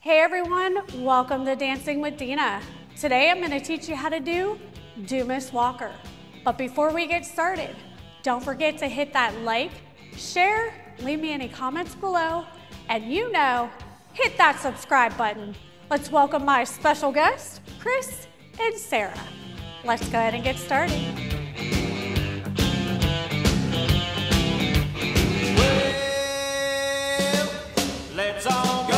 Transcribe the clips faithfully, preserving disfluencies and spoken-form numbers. Hey everyone, welcome to Dancing with Deana. Today I'm going to teach you how to do Dumas Walker. But before we get started, don't forget to hit that like, share, leave me any comments below, and you know, hit that subscribe button. Let's welcome my special guests, Chris and Sarah. Let's go ahead and get started. Well, let's all go.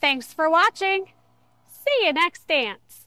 Thanks for watching. See you next dance.